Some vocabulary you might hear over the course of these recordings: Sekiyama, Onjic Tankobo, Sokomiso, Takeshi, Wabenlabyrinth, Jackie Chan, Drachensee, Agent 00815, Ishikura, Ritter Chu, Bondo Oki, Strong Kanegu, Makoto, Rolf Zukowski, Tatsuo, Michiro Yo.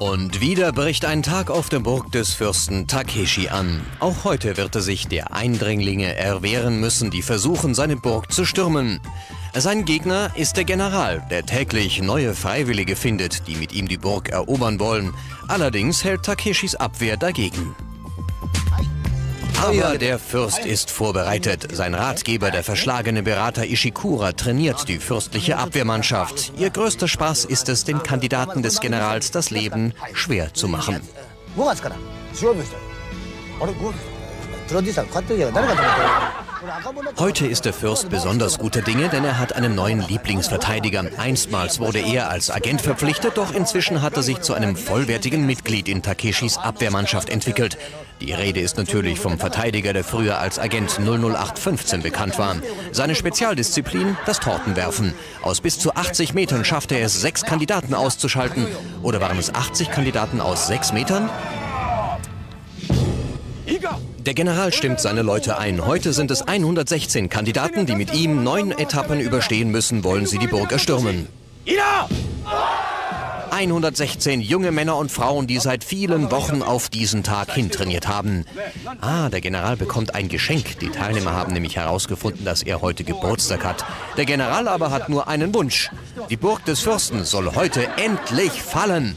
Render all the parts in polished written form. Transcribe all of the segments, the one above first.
Und wieder bricht ein Tag auf der Burg des Fürsten Takeshi an. Auch heute wird er sich der Eindringlinge erwehren müssen, die versuchen, seine Burg zu stürmen. Sein Gegner ist der General, der täglich neue Freiwillige findet, die mit ihm die Burg erobern wollen. Allerdings hält Takeshis Abwehr dagegen. Aber der Fürst ist vorbereitet. Sein Ratgeber, der verschlagene Berater Ishikura, trainiert die fürstliche Abwehrmannschaft. Ihr größter Spaß ist es, den Kandidaten des Generals das Leben schwer zu machen. Heute ist der Fürst besonders guter Dinge, denn er hat einen neuen Lieblingsverteidiger. Einstmals wurde er als Agent verpflichtet, doch inzwischen hat er sich zu einem vollwertigen Mitglied in Takeshis Abwehrmannschaft entwickelt. Die Rede ist natürlich vom Verteidiger, der früher als Agent 00815 bekannt war. Seine Spezialdisziplin, das Tortenwerfen. Aus bis zu 80 Metern schaffte er es, 6 Kandidaten auszuschalten. Oder waren es 80 Kandidaten aus 6 Metern? Der General stimmt seine Leute ein. Heute sind es 116 Kandidaten, die mit ihm 9 Etappen überstehen müssen, wollen sie die Burg erstürmen. 116 junge Männer und Frauen, die seit vielen Wochen auf diesen Tag hintrainiert haben. Der General bekommt ein Geschenk. Die Teilnehmer haben nämlich herausgefunden, dass er heute Geburtstag hat. Der General aber hat nur einen Wunsch. Die Burg des Fürsten soll heute endlich fallen.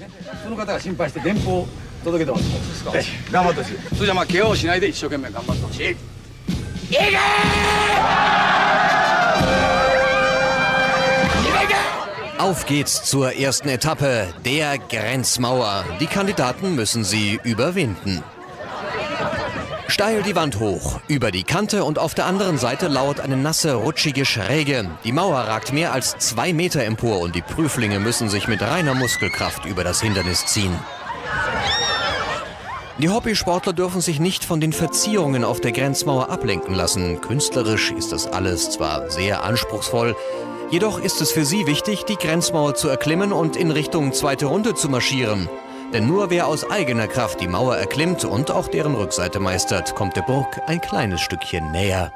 Auf geht's zur ersten Etappe, der Grenzmauer. Die Kandidaten müssen sie überwinden. Steil die Wand hoch, über die Kante und auf der anderen Seite lauert eine nasse, rutschige Schräge. Die Mauer ragt mehr als 2 Meter empor und die Prüflinge müssen sich mit reiner Muskelkraft über das Hindernis ziehen. Die Hobbysportler dürfen sich nicht von den Verzierungen auf der Grenzmauer ablenken lassen. Künstlerisch ist das alles zwar sehr anspruchsvoll, jedoch ist es für sie wichtig, die Grenzmauer zu erklimmen und in Richtung zweite Runde zu marschieren. Denn nur wer aus eigener Kraft die Mauer erklimmt und auch deren Rückseite meistert, kommt der Burg ein kleines Stückchen näher.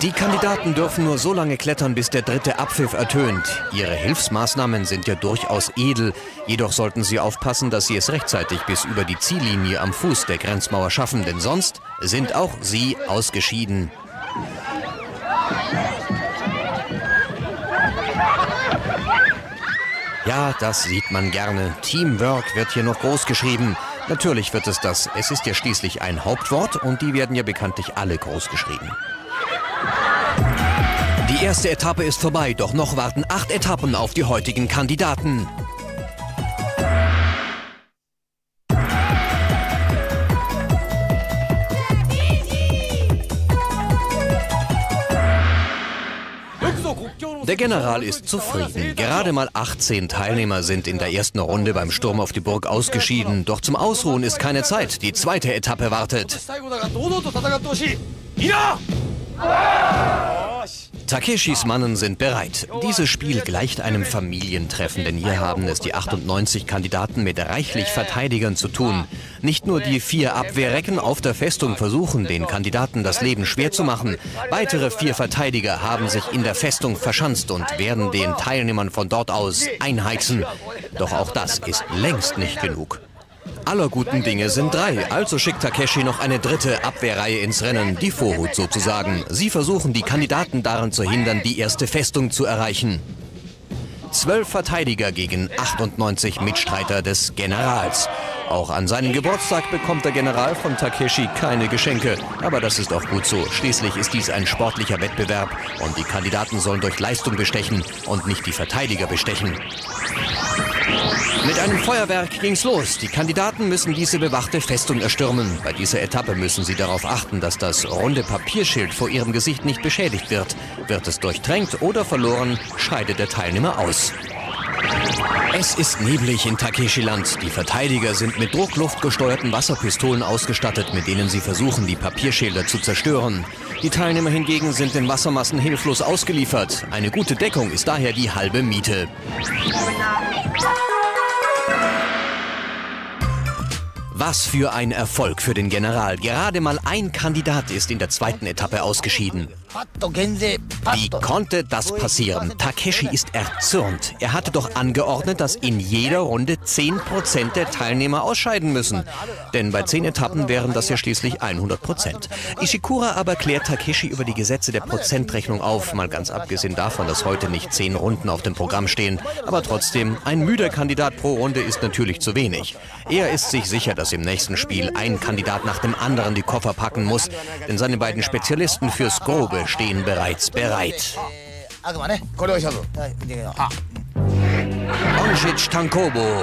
Die Kandidaten dürfen nur so lange klettern, bis der dritte Abpfiff ertönt. Ihre Hilfsmaßnahmen sind ja durchaus edel, jedoch sollten sie aufpassen, dass sie es rechtzeitig bis über die Ziellinie am Fuß der Grenzmauer schaffen, denn sonst sind auch sie ausgeschieden. Ja, das sieht man gerne. Teamwork wird hier noch groß geschrieben. Natürlich wird es das. Es ist ja schließlich ein Hauptwort und die werden ja bekanntlich alle groß geschrieben. Die erste Etappe ist vorbei, doch noch warten 8 Etappen auf die heutigen Kandidaten. Der General ist zufrieden. Gerade mal 18 Teilnehmer sind in der ersten Runde beim Sturm auf die Burg ausgeschieden. Doch zum Ausruhen ist keine Zeit. Die zweite Etappe wartet. Takeshis Mannen sind bereit. Dieses Spiel gleicht einem Familientreffen, denn hier haben es die 98 Kandidaten mit reichlich Verteidigern zu tun. Nicht nur die 4 Abwehrrecken auf der Festung versuchen, den Kandidaten das Leben schwer zu machen. Weitere 4 Verteidiger haben sich in der Festung verschanzt und werden den Teilnehmern von dort aus einheizen. Doch auch das ist längst nicht genug. Aller guten Dinge sind 3, also schickt Takeshi noch eine 3. Abwehrreihe ins Rennen, die Vorhut sozusagen. Sie versuchen, die Kandidaten daran zu hindern, die erste Festung zu erreichen. 12 Verteidiger gegen 98 Mitstreiter des Generals. Auch an seinen Geburtstag bekommt der General von Takeshi keine Geschenke. Aber das ist auch gut so. Schließlich ist dies ein sportlicher Wettbewerb und die Kandidaten sollen durch Leistung bestechen und nicht die Verteidiger bestechen. Mit einem Feuerwerk ging's los. Die Kandidaten müssen diese bewachte Festung erstürmen. Bei dieser Etappe müssen sie darauf achten, dass das runde Papierschild vor ihrem Gesicht nicht beschädigt wird. Wird es durchtränkt oder verloren, scheidet der Teilnehmer aus. Es ist neblig in Takeshi-Land. Die Verteidiger sind mit druckluftgesteuerten Wasserpistolen ausgestattet, mit denen sie versuchen, die Papierschilder zu zerstören. Die Teilnehmer hingegen sind den Wassermassen hilflos ausgeliefert. Eine gute Deckung ist daher die halbe Miete. Was für ein Erfolg für den General. Gerade mal ein Kandidat ist in der zweiten Etappe ausgeschieden. Wie konnte das passieren? Takeshi ist erzürnt. Er hatte doch angeordnet, dass in jeder Runde 10% der Teilnehmer ausscheiden müssen. Denn bei 10 Etappen wären das ja schließlich 100%. Ishikura aber klärt Takeshi über die Gesetze der Prozentrechnung auf. Mal ganz abgesehen davon, dass heute nicht 10 Runden auf dem Programm stehen. Aber trotzdem, ein müder Kandidat pro Runde ist natürlich zu wenig. Er ist sich sicher, dass im nächsten Spiel ein Kandidat nach dem anderen die Koffer packen muss. Denn seine beiden Spezialisten fürs Grobe stehen bereits bereit. Onjic Tankobo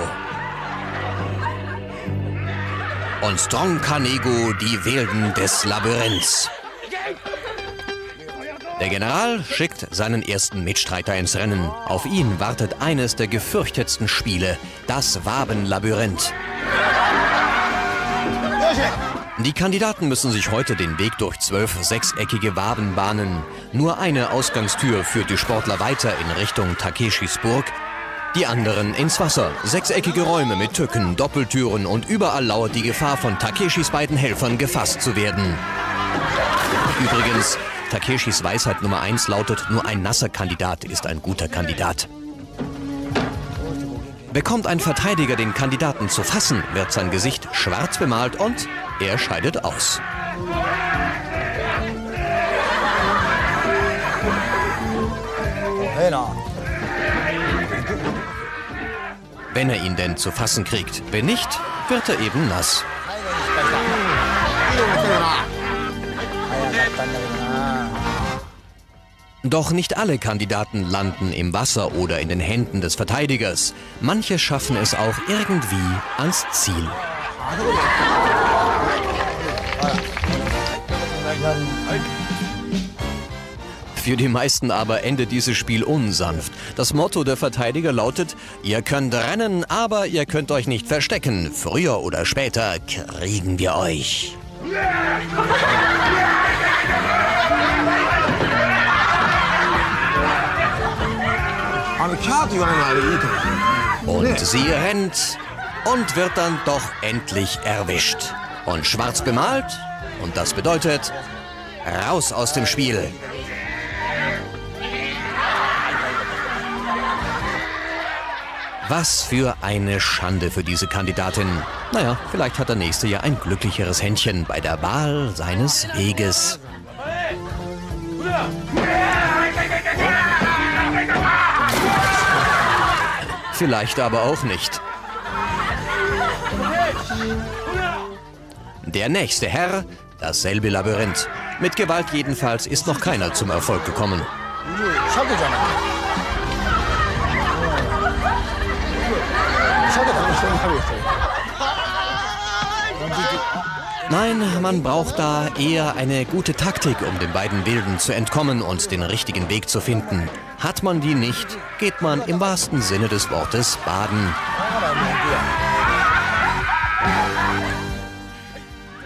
und Strong Kanegu, die Wilden des Labyrinths. Der General schickt seinen ersten Mitstreiter ins Rennen. Auf ihn wartet eines der gefürchtetsten Spiele, das Wabenlabyrinth. Die Kandidaten müssen sich heute den Weg durch 12 sechseckige Waben bahnen. Nur eine Ausgangstür führt die Sportler weiter in Richtung Takeshis Burg, die anderen ins Wasser. Sechseckige Räume mit Tücken, Doppeltüren und überall lauert die Gefahr, von Takeshis beiden Helfern gefasst zu werden. Übrigens, Takeshis Weisheit Nummer 1 lautet, nur ein nasser Kandidat ist ein guter Kandidat. Bekommt ein Verteidiger den Kandidaten zu fassen, wird sein Gesicht schwarz bemalt und er scheidet aus. Wenn er ihn denn zu fassen kriegt, wenn nicht, wird er eben nass. Doch nicht alle Kandidaten landen im Wasser oder in den Händen des Verteidigers. Manche schaffen es auch irgendwie ans Ziel. Für die meisten aber endet dieses Spiel unsanft. Das Motto der Verteidiger lautet: Ihr könnt rennen, aber ihr könnt euch nicht verstecken. Früher oder später kriegen wir euch. Und sie rennt und wird dann doch endlich erwischt. Und schwarz bemalt, und das bedeutet, raus aus dem Spiel. Was für eine Schande für diese Kandidatin. Naja, vielleicht hat der Nächste ja ein glücklicheres Händchen bei der Wahl seines Weges. Vielleicht aber auch nicht. Der nächste Herr, dasselbe Labyrinth. Mit Gewalt jedenfalls ist noch keiner zum Erfolg gekommen. Nein, man braucht da eher eine gute Taktik, um den beiden Wilden zu entkommen und den richtigen Weg zu finden. Hat man die nicht, geht man im wahrsten Sinne des Wortes baden.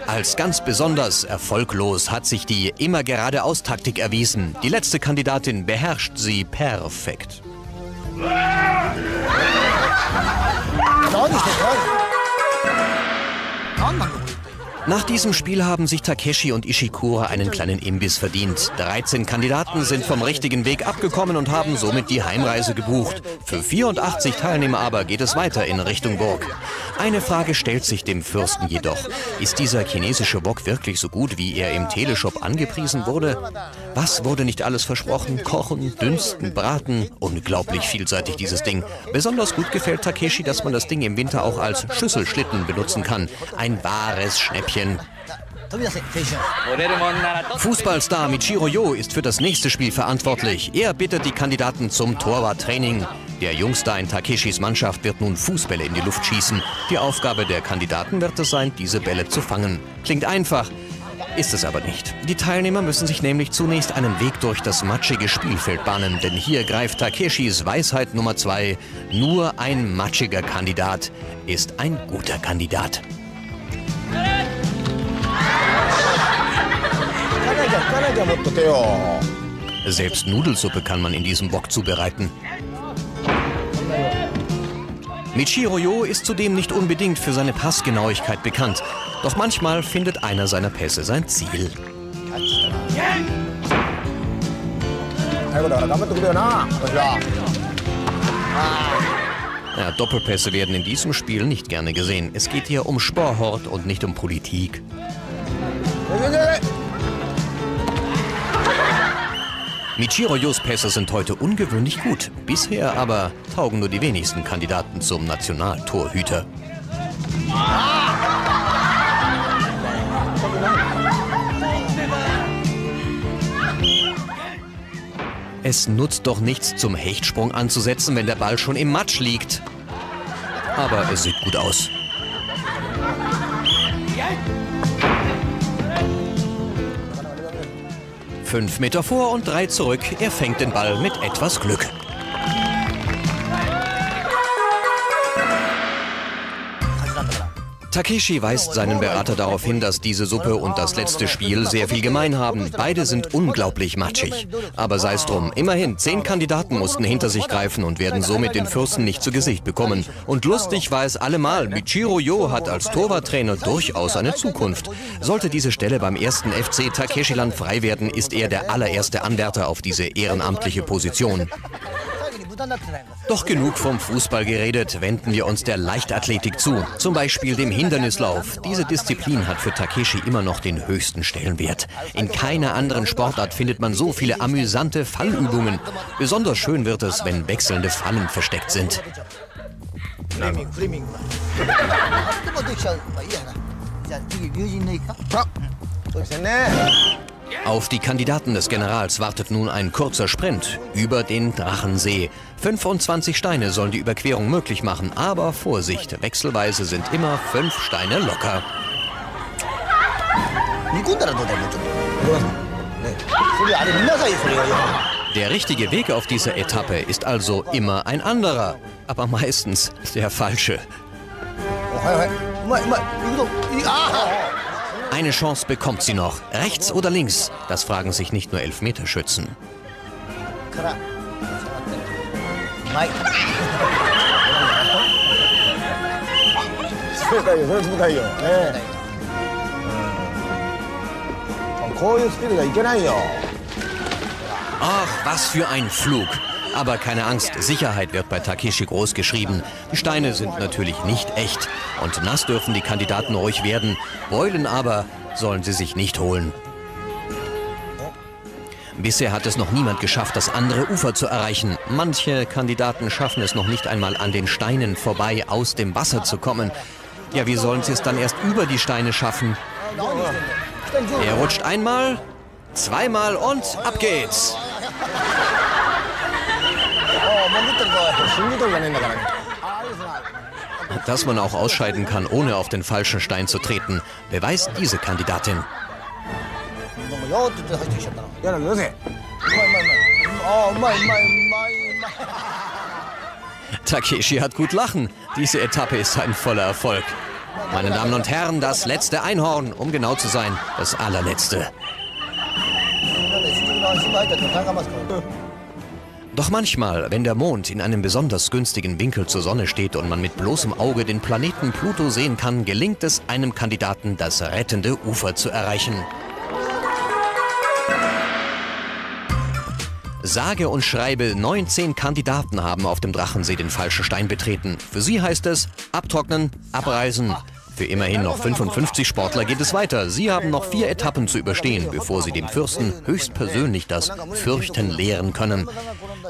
Als ganz besonders erfolglos hat sich die Immer-Geradeaus-Taktik erwiesen. Die letzte Kandidatin beherrscht sie perfekt. Nach diesem Spiel haben sich Takeshi und Ishikura einen kleinen Imbiss verdient. 13 Kandidaten sind vom richtigen Weg abgekommen und haben somit die Heimreise gebucht. Für 84 Teilnehmer aber geht es weiter in Richtung Burg. Eine Frage stellt sich dem Fürsten jedoch. Ist dieser chinesische Wok wirklich so gut, wie er im Teleshop angepriesen wurde? Was wurde nicht alles versprochen? Kochen, dünsten, braten? Unglaublich vielseitig dieses Ding. Besonders gut gefällt Takeshi, dass man das Ding im Winter auch als Schüsselschlitten benutzen kann. Ein wahres Schnäppchen. Fußballstar Michiro Yo ist für das nächste Spiel verantwortlich. Er bittet die Kandidaten zum Torwarttraining. Der Jungster in Takeshis Mannschaft wird nun Fußbälle in die Luft schießen. Die Aufgabe der Kandidaten wird es sein, diese Bälle zu fangen. Klingt einfach, ist es aber nicht. Die Teilnehmer müssen sich nämlich zunächst einen Weg durch das matschige Spielfeld bahnen. Denn hier greift Takeshis Weisheit Nummer 2. Nur ein matschiger Kandidat ist ein guter Kandidat. Selbst Nudelsuppe kann man in diesem Wok zubereiten. Michiro Yo ist zudem nicht unbedingt für seine Passgenauigkeit bekannt. Doch manchmal findet einer seiner Pässe sein Ziel. Ja, Doppelpässe werden in diesem Spiel nicht gerne gesehen. Es geht hier um Sporthort und nicht um Politik. Michiro Yos Pässe sind heute ungewöhnlich gut. Bisher aber taugen nur die wenigsten Kandidaten zum Nationaltorhüter. Es nutzt doch nichts, zum Hechtsprung anzusetzen, wenn der Ball schon im Matsch liegt. Aber es sieht gut aus. Fünf Meter vor und drei zurück. Er fängt den Ball mit etwas Glück. Takeshi weist seinen Berater darauf hin, dass diese Suppe und das letzte Spiel sehr viel gemein haben. Beide sind unglaublich matschig. Aber sei es drum, immerhin 10 Kandidaten mussten hinter sich greifen und werden somit den Fürsten nicht zu Gesicht bekommen. Und lustig war es allemal, Michiro Yo hat als Torwarttrainer durchaus eine Zukunft. Sollte diese Stelle beim 1. FC Takeshiland frei werden, ist er der allererste Anwärter auf diese ehrenamtliche Position. Doch genug vom Fußball geredet, wenden wir uns der Leichtathletik zu. Zum Beispiel dem Hindernislauf. Diese Disziplin hat für Takeshi immer noch den höchsten Stellenwert. In keiner anderen Sportart findet man so viele amüsante Fallübungen. Besonders schön wird es, wenn wechselnde Fallen versteckt sind. Auf die Kandidaten des Generals wartet nun ein kurzer Sprint über den Drachensee. 25 Steine sollen die Überquerung möglich machen, aber Vorsicht, wechselweise sind immer 5 Steine locker. Der richtige Weg auf dieser Etappe ist also immer ein anderer, aber meistens der falsche. Eine Chance bekommt sie noch. Rechts oder links? Das fragen sich nicht nur Elfmeterschützen. Ach, was für ein Flug. Aber keine Angst, Sicherheit wird bei Takeshi groß geschrieben. Die Steine sind natürlich nicht echt. Und nass dürfen die Kandidaten ruhig werden. Beulen aber sollen sie sich nicht holen. Bisher hat es noch niemand geschafft, das andere Ufer zu erreichen. Manche Kandidaten schaffen es noch nicht einmal an den Steinen vorbei, aus dem Wasser zu kommen. Ja, wie sollen sie es dann erst über die Steine schaffen? Er rutscht einmal, zweimal und ab geht's. Dass man auch ausscheiden kann, ohne auf den falschen Stein zu treten, beweist diese Kandidatin. Takeshi hat gut lachen. Diese Etappe ist ein voller Erfolg. Meine Damen und Herren, das letzte Einhorn, um genau zu sein, das allerletzte. Doch manchmal, wenn der Mond in einem besonders günstigen Winkel zur Sonne steht und man mit bloßem Auge den Planeten Pluto sehen kann, gelingt es einem Kandidaten, das rettende Ufer zu erreichen. Sage und schreibe, 19 Kandidaten haben auf dem Drachensee den falschen Stein betreten. Für sie heißt es, abtrocknen, abreisen. Für immerhin noch 55 Sportler geht es weiter. Sie haben noch 4 Etappen zu überstehen, bevor sie dem Fürsten höchstpersönlich das Fürchten lehren können.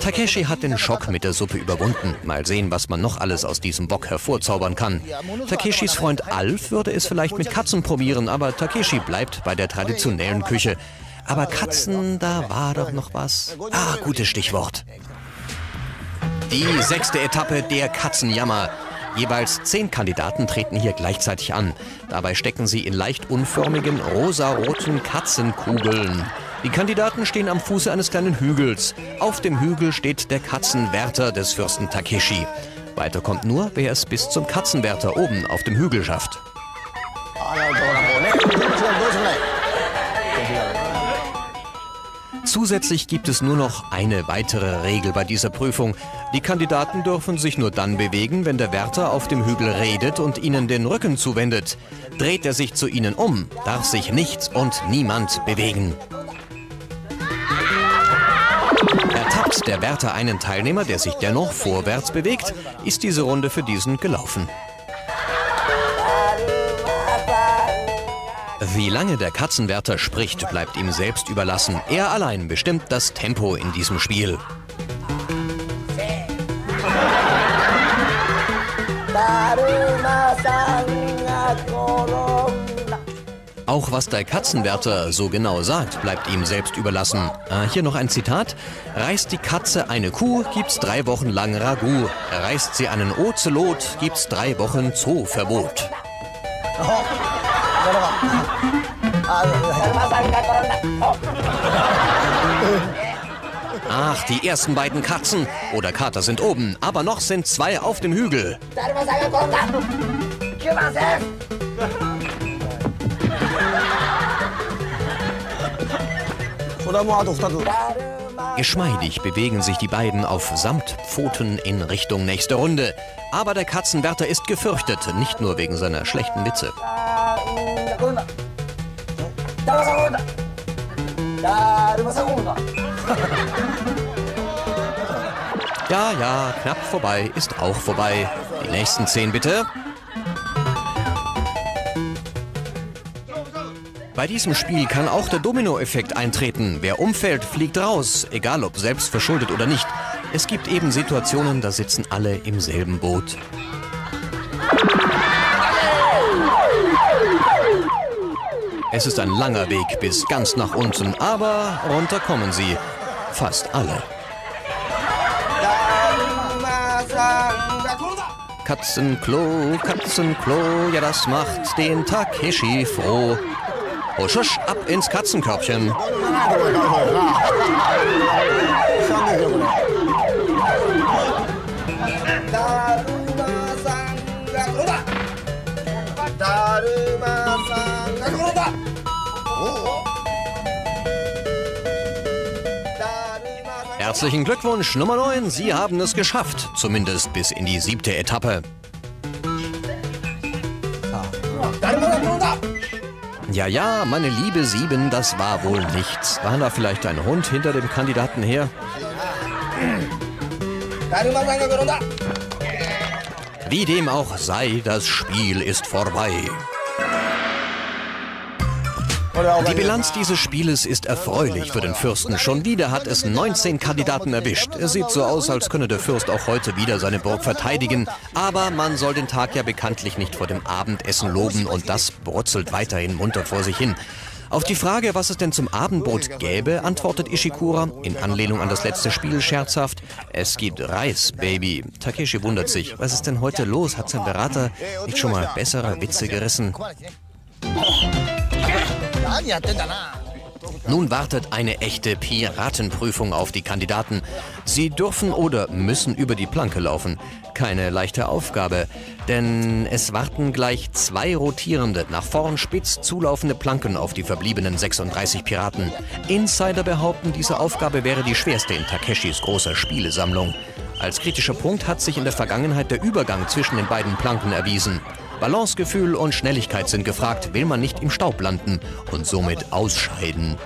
Takeshi hat den Schock mit der Suppe überwunden. Mal sehen, was man noch alles aus diesem Bock hervorzaubern kann. Takeshis Freund Alf würde es vielleicht mit Katzen probieren, aber Takeshi bleibt bei der traditionellen Küche. Aber Katzen, da war doch noch was. Ah, gutes Stichwort. Die 6. Etappe, der Katzenjammer. Jeweils 10 Kandidaten treten hier gleichzeitig an. Dabei stecken sie in leicht unförmigen, rosaroten Katzenkugeln. Die Kandidaten stehen am Fuße eines kleinen Hügels. Auf dem Hügel steht der Katzenwärter des Fürsten Takeshi. Weiter kommt nur, wer es bis zum Katzenwärter oben auf dem Hügel schafft. Zusätzlich gibt es nur noch eine weitere Regel bei dieser Prüfung. Die Kandidaten dürfen sich nur dann bewegen, wenn der Wärter auf dem Hügel redet und ihnen den Rücken zuwendet. Dreht er sich zu ihnen um, darf sich nichts und niemand bewegen. Ertappt der Wärter einen Teilnehmer, der sich dennoch vorwärts bewegt, ist diese Runde für diesen gelaufen. Wie lange der Katzenwärter spricht, bleibt ihm selbst überlassen. Er allein bestimmt das Tempo in diesem Spiel. Auch was der Katzenwärter so genau sagt, bleibt ihm selbst überlassen. Hier noch ein Zitat. Reißt die Katze eine Kuh, gibt's 3 Wochen lang Ragout. Reißt sie einen Ozelot, gibt's 3 Wochen Zooverbot. Ach, die ersten beiden Katzen oder Kater sind oben, aber noch sind 2 auf dem Hügel. Geschmeidig bewegen sich die beiden auf Samtpfoten in Richtung nächste Runde. Aber der Katzenwärter ist gefürchtet, nicht nur wegen seiner schlechten Witze. Ja, knapp vorbei ist auch vorbei. Die nächsten 10 bitte. Bei diesem Spiel kann auch der Dominoeffekt eintreten. Wer umfällt, fliegt raus, egal ob selbst verschuldet oder nicht. Es gibt eben Situationen, da sitzen alle im selben Boot. Es ist ein langer Weg bis ganz nach unten, aber runter kommen sie. Fast alle. Katzenklo, ja das macht den Takeshi froh. Husch, husch, ab ins Katzenkörbchen. Herzlichen Glückwunsch, Nummer 9. Sie haben es geschafft, zumindest bis in die 7. Etappe. Ja, meine liebe 7, das war wohl nichts. War da vielleicht ein Hund hinter dem Kandidaten her? Wie dem auch sei, das Spiel ist vorbei. Die Bilanz dieses Spieles ist erfreulich für den Fürsten. Schon wieder hat es 19 Kandidaten erwischt. Es sieht so aus, als könne der Fürst auch heute wieder seine Burg verteidigen. Aber man soll den Tag ja bekanntlich nicht vor dem Abendessen loben und das brutzelt weiterhin munter vor sich hin. Auf die Frage, was es denn zum Abendbrot gäbe, antwortet Ishikura, in Anlehnung an das letzte Spiel scherzhaft, es gibt Reis, Baby. Takeshi wundert sich, was ist denn heute los? Hat sein Berater nicht schon mal bessere Witze gerissen? Nun wartet eine echte Piratenprüfung auf die Kandidaten. Sie dürfen oder müssen über die Planke laufen. Keine leichte Aufgabe, denn es warten gleich 2 rotierende, nach vorn spitz zulaufende Planken auf die verbliebenen 36 Piraten. Insider behaupten, diese Aufgabe wäre die schwerste in Takeshis großer Spielesammlung. Als kritischer Punkt hat sich in der Vergangenheit der Übergang zwischen den beiden Planken erwiesen. Balancegefühl und Schnelligkeit sind gefragt, will man nicht im Staub landen und somit ausscheiden.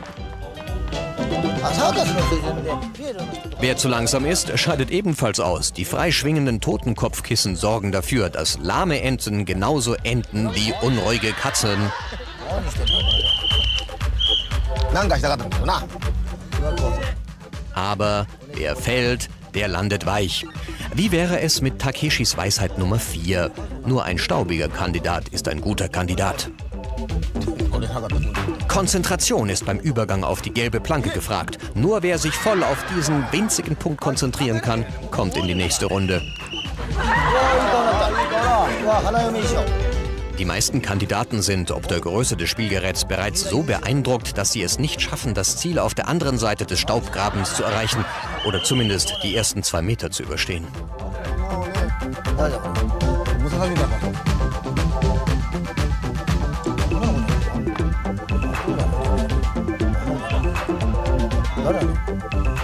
Wer zu langsam ist, scheidet ebenfalls aus. Die freischwingenden Totenkopfkissen sorgen dafür, dass lahme Enten genauso enden wie unruhige Katzen. Aber wer fällt, der landet weich. Wie wäre es mit Takeshis Weisheit Nummer 4? Nur ein staubiger Kandidat ist ein guter Kandidat. Konzentration ist beim Übergang auf die gelbe Planke gefragt. Nur wer sich voll auf diesen winzigen Punkt konzentrieren kann, kommt in die nächste Runde. Die meisten Kandidaten sind, ob der Größe des Spielgeräts, bereits so beeindruckt, dass sie es nicht schaffen, das Ziel auf der anderen Seite des Staubgrabens zu erreichen oder zumindest die ersten 2 Meter zu überstehen.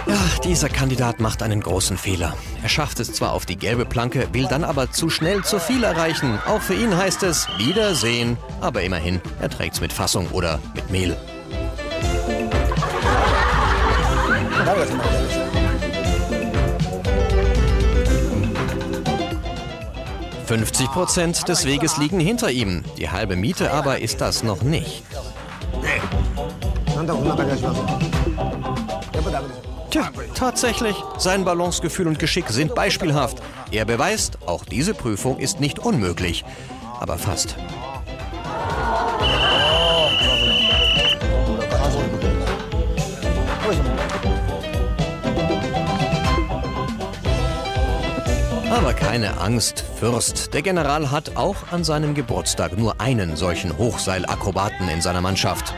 Ja, dieser Kandidat macht einen großen Fehler. Er schafft es zwar auf die gelbe Planke, will dann aber zu schnell zu viel erreichen. Auch für ihn heißt es Wiedersehen. Aber immerhin, er trägt's mit Fassung oder mit Mehl. ...50% des Weges liegen hinter ihm. Die halbe Miete aber ist das noch nicht. Tja, tatsächlich, sein Balancegefühl und Geschick sind beispielhaft. Er beweist, auch diese Prüfung ist nicht unmöglich. Aber fast. Aber keine Angst, Fürst. Der General hat auch an seinem Geburtstag nur einen solchen Hochseilakrobaten in seiner Mannschaft.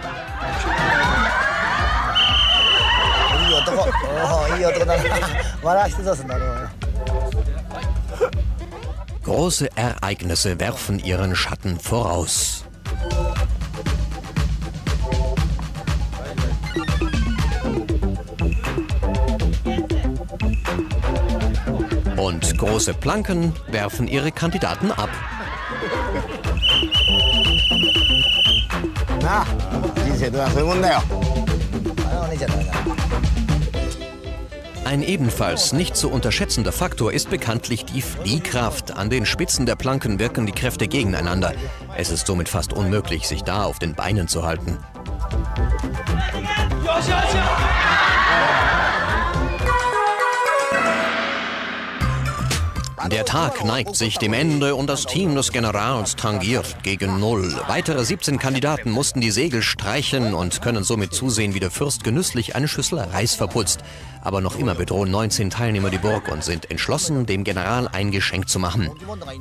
Große Ereignisse werfen ihren Schatten voraus. Und große Planken werfen ihre Kandidaten ab. Ein ebenfalls nicht zu unterschätzender Faktor ist bekanntlich die Fliehkraft. An den Spitzen der Planken wirken die Kräfte gegeneinander. Es ist somit fast unmöglich, sich da auf den Beinen zu halten. Der Tag neigt sich dem Ende und das Team des Generals tangiert gegen Null. Weitere 17 Kandidaten mussten die Segel streichen und können somit zusehen, wie der Fürst genüsslich eine Schüssel Reis verputzt. Aber noch immer bedrohen 19 Teilnehmer die Burg und sind entschlossen, dem General ein Geschenk zu machen.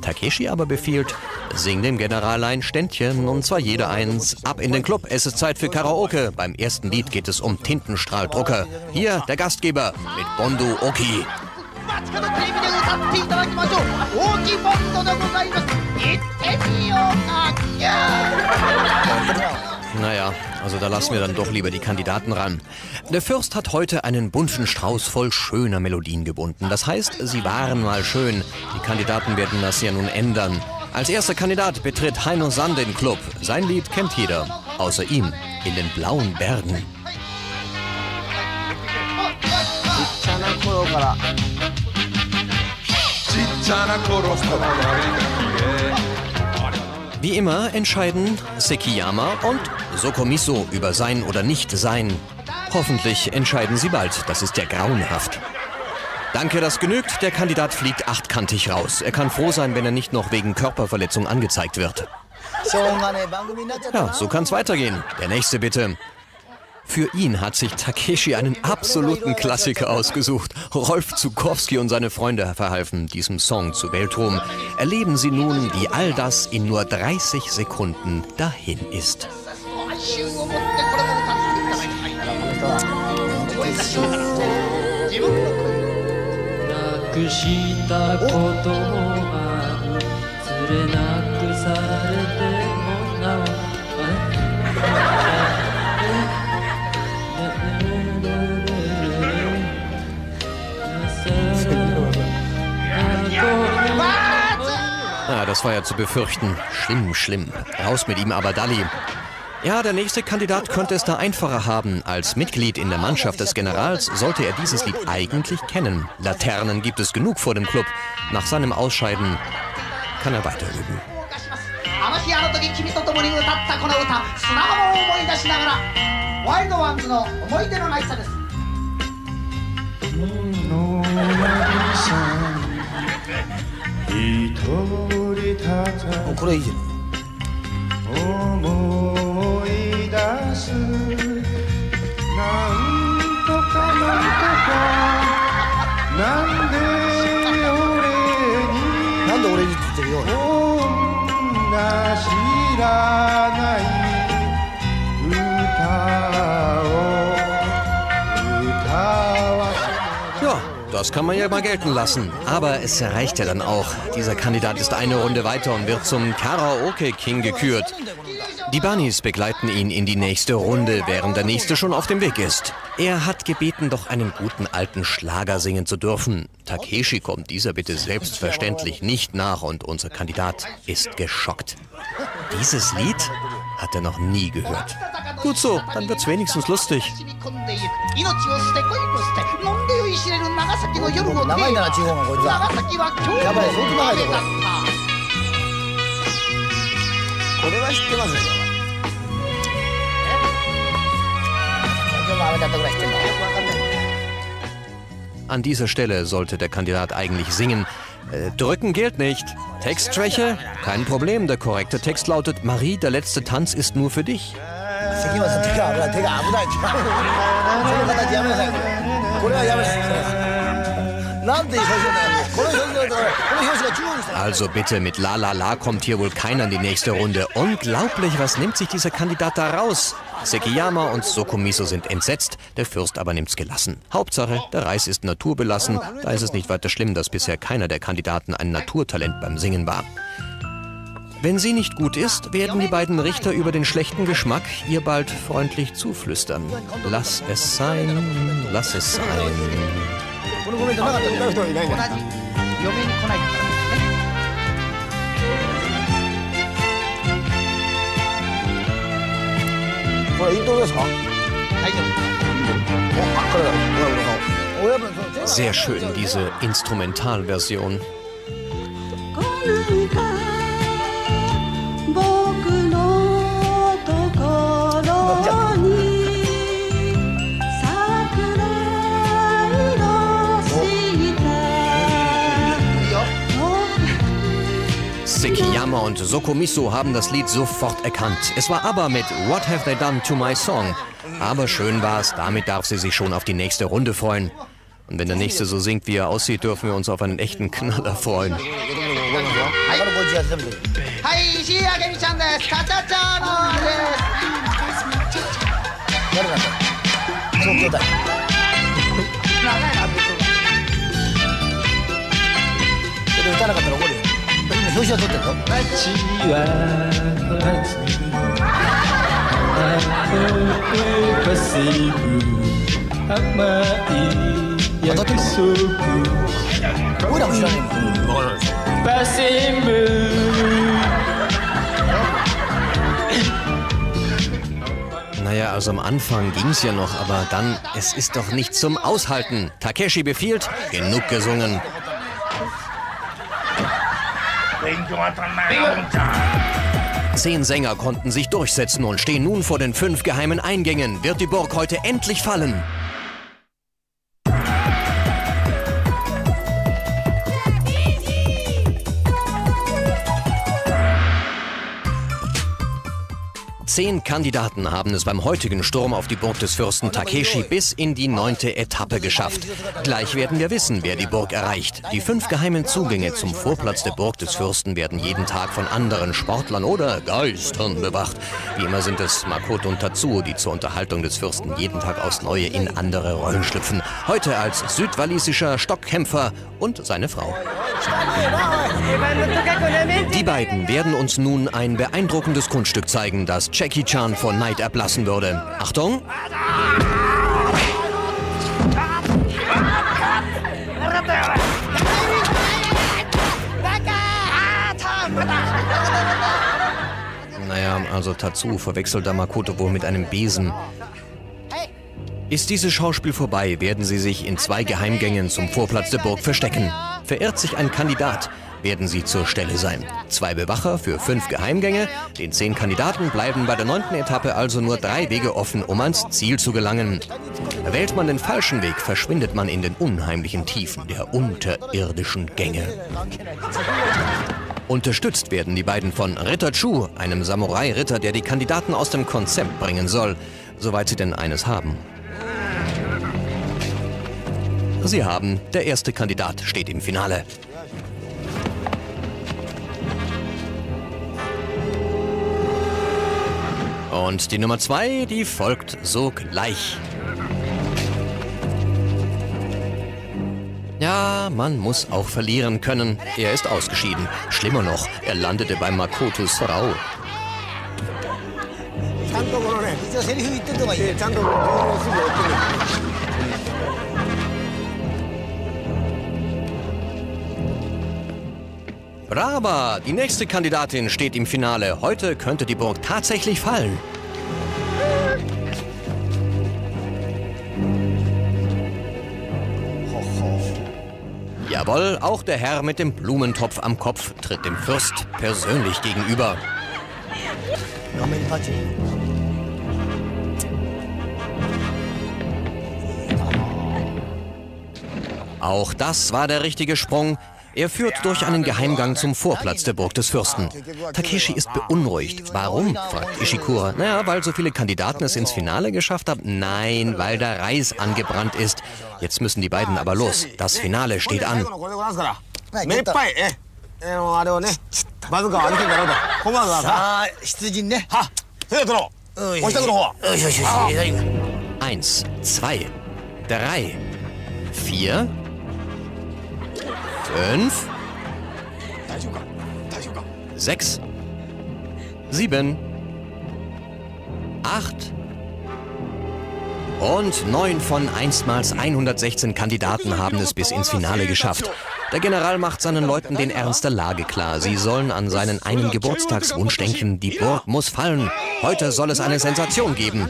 Takeshi aber befiehlt, sing dem General ein Ständchen, und zwar jeder eins. Ab in den Club, es ist Zeit für Karaoke. Beim ersten Lied geht es um Tintenstrahldrucker. Hier der Gastgeber mit Bondo Oki. Naja, also da lassen wir dann doch lieber die Kandidaten ran. Der Fürst hat heute einen bunten Strauß voll schöner Melodien gebunden. Das heißt, sie waren mal schön. Die Kandidaten werden das ja nun ändern. Als erster Kandidat betritt Heino-san den Club. Sein Lied kennt jeder, außer ihm, in den blauen Bergen. Wie immer entscheiden Sekiyama und Sokomiso über sein oder nicht sein. Hoffentlich entscheiden sie bald, das ist ja grauenhaft. Danke, das genügt. Der Kandidat fliegt achtkantig raus. Er kann froh sein, wenn er nicht noch wegen Körperverletzung angezeigt wird. Ja, so kann's weitergehen. Der nächste bitte. Für ihn hat sich Takeshi einen absoluten Klassiker ausgesucht. Rolf Zukowski und seine Freunde verhalfen diesem Song zu Weltruhm. Erleben Sie nun, wie all das in nur 30 Sekunden dahin ist. Ah, das war ja zu befürchten. Schlimm, schlimm. Raus mit ihm aber, Dalli. Ja, der nächste Kandidat könnte es da einfacher haben. Als Mitglied in der Mannschaft des Generals sollte er dieses Lied eigentlich kennen. Laternen gibt es genug vor dem Club. Nach seinem Ausscheiden kann er weiter üben. Ja, das kann man ja mal gelten lassen. Aber es reicht ja dann auch. Dieser Kandidat ist eine Runde weiter und wird zum Karaoke-King gekürt. Die Bunnies begleiten ihn in die nächste Runde, während der nächste schon auf dem Weg ist. Er hat gebeten, doch einen guten alten Schlager singen zu dürfen. Takeshi kommt dieser Bitte selbstverständlich nicht nach und unser Kandidat ist geschockt. Dieses Lied hat er noch nie gehört. Gut so, dann wird's wenigstens lustig. An dieser Stelle sollte der Kandidat eigentlich singen. Drücken gilt nicht. Textschwäche? Kein Problem, der korrekte Text lautet: Marie, der letzte Tanz ist nur für dich. Also bitte, mit La La La kommt hier wohl keiner in die nächste Runde. Unglaublich, was nimmt sich dieser Kandidat da raus? Sekiyama und Sokomiso sind entsetzt, der Fürst aber nimmt's gelassen. Hauptsache, der Reis ist naturbelassen, da ist es nicht weiter schlimm, dass bisher keiner der Kandidaten ein Naturtalent beim Singen war. Wenn sie nicht gut ist, werden die beiden Richter über den schlechten Geschmack ihr bald freundlich zuflüstern. Lass es sein, lass es sein. Sehr schön, diese Instrumentalversion. Sekiyama und Sokomiso haben das Lied sofort erkannt. Es war aber mit What Have They Done to My Song. Aber schön war's, damit darf sie sich schon auf die nächste Runde freuen. Und wenn der Nächste so singt, wie er aussieht, dürfen wir uns auf einen echten Knaller freuen. Naja, also am Anfang ging's ja noch, aber dann, es ist doch nicht zum Aushalten. Takeshi befiehlt, genug gesungen. Zehn Sänger konnten sich durchsetzen und stehen nun vor den 5 geheimen Eingängen. Wird die Burg heute endlich fallen? Zehn Kandidaten haben es beim heutigen Sturm auf die Burg des Fürsten Takeshi bis in die 9. Etappe geschafft. Gleich werden wir wissen, wer die Burg erreicht. Die 5 geheimen Zugänge zum Vorplatz der Burg des Fürsten werden jeden Tag von anderen Sportlern oder Geistern bewacht. Wie immer sind es Makoto und Tatsuo, die zur Unterhaltung des Fürsten jeden Tag aufs Neue in andere Rollen schlüpfen. Heute als südwalisischer Stockkämpfer und seine Frau. Die beiden werden uns nun ein beeindruckendes Kunststück zeigen, das Jackie Chan vor Neid erblassen würde. Achtung! Naja, also Tatsuo verwechselt da Makoto wohl mit einem Besen. Ist dieses Schauspiel vorbei, werden sie sich in 2 Geheimgängen zum Vorplatz der Burg verstecken. Verirrt sich ein Kandidat, werden sie zur Stelle sein. 2 Bewacher für 5 Geheimgänge. Den 10 Kandidaten bleiben bei der 9. Etappe also nur 3 Wege offen, um ans Ziel zu gelangen. Wählt man den falschen Weg, verschwindet man in den unheimlichen Tiefen der unterirdischen Gänge. Unterstützt werden die beiden von Ritter Chu, einem Samurai-Ritter, der die Kandidaten aus dem Konzept bringen soll, soweit sie denn eines haben. Sie haben, der erste Kandidat steht im Finale. Und die Nummer 2, die folgt sogleich. Ja, man muss auch verlieren können. Er ist ausgeschieden. Schlimmer noch, er landete bei Makotos Frau. ゃんとこのね一応セリフ言ってるとか言ってちゃんとこのすぐ追ってる。 Brava! Die nächste Kandidatin steht im Finale. Heute könnte die Burg tatsächlich fallen. Jawohl, auch der Herr mit dem Blumentopf am Kopf tritt dem Fürst persönlich gegenüber. Auch das war der richtige Sprung. Er führt durch einen Geheimgang zum Vorplatz der Burg des Fürsten. Takeshi ist beunruhigt. Warum? Fragt Ishikura. Naja, weil so viele Kandidaten es ins Finale geschafft haben? Nein, weil der Reis angebrannt ist. Jetzt müssen die beiden aber los. Das Finale steht an. Eins, zwei, drei, vier... 5, 6, 7, 8 und 9 von einstmals 116 Kandidaten haben es bis ins Finale geschafft. Der General macht seinen Leuten den Ernst der Lage klar. Sie sollen an seinen einen Geburtstagswunsch denken. Die Burg muss fallen. Heute soll es eine Sensation geben.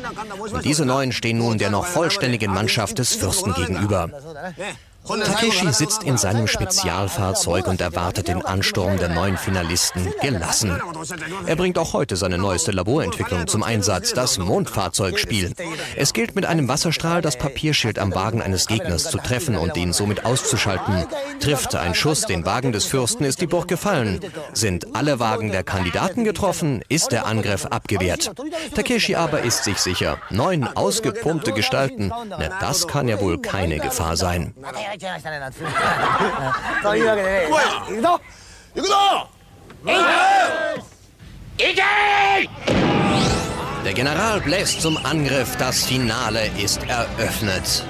Und diese 9 stehen nun der noch vollständigen Mannschaft des Fürsten gegenüber. Takeshi sitzt in seinem Spezialfahrzeug und erwartet den Ansturm der 9 Finalisten gelassen. Er bringt auch heute seine neueste Laborentwicklung zum Einsatz, das Mondfahrzeugspiel. Es gilt mit einem Wasserstrahl das Papierschild am Wagen eines Gegners zu treffen und ihn somit auszuschalten. Trifft ein Schuss den Wagen des Fürsten, ist die Burg gefallen. Sind alle Wagen der Kandidaten getroffen, ist der Angriff abgewehrt. Takeshi aber ist sich sicher, 9 ausgepumpte Gestalten, na, das kann ja wohl keine Gefahr sein. Der General bläst zum Angriff. Das Finale ist eröffnet.